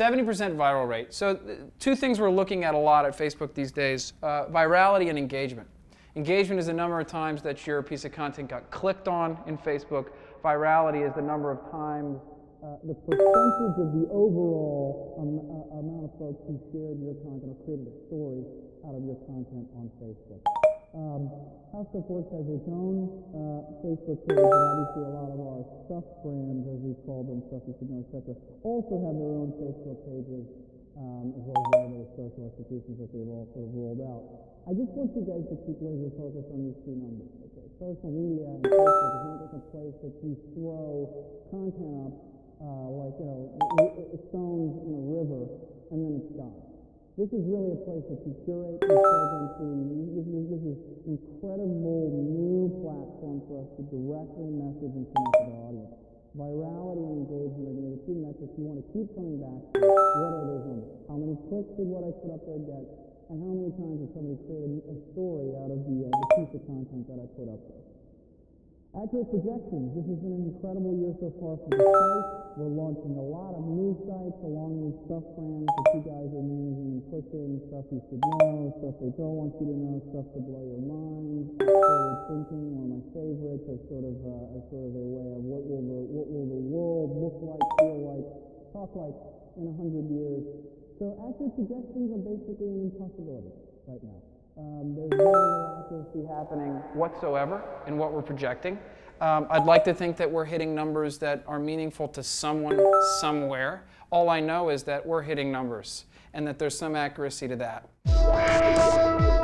70% viral rate. So two things we're looking at a lot at Facebook these days, virality and engagement. Engagement is the number of times that your piece of content got clicked on in Facebook. Virality is the number of times, the percentage of the overall amount of folks who shared your content or created a story out of your content on Facebook. How Stuff Works has its own Facebook page, and obviously a lot of our Stuff brands, as we call them, Stuff You Should Know, etc., also have their own Facebook pages, as well as other social institutions that they've all sort of rolled out. I just want you guys to keep laser focused on these two numbers. Okay, social media and Facebook is not just a place that you throw content up like, you know, stones in a river, and then it's gone. This is really a place that you curate your program to. This is an incredible new platform for us to directly message and connect with our audience. Virality and engagement are going to be the two metrics you want to keep coming back to. What are those numbers? How many clicks did what I put up there get? And how many times has somebody created a story out of the piece of content that I put up there? Accurate projections. This has been an incredible year so far for the site. We're launching a lot of new sites along these Stuff brands that you guys are managing and pushing. Stuff You Should Know, Stuff They Don't Want You to Know, Stuff to Blow Your Mind, Forward Thinking, one of my favorites, as sort of a way of what will the world look like, feel like, talk like in 100 years. So accurate projections are basically an impossibility right now. There's no accuracy happening whatsoever in what we're projecting. I'd like to think that we're hitting numbers that are meaningful to someone somewhere. All I know is that we're hitting numbers and that there's some accuracy to that.